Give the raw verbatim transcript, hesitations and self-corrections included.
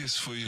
kiss for you.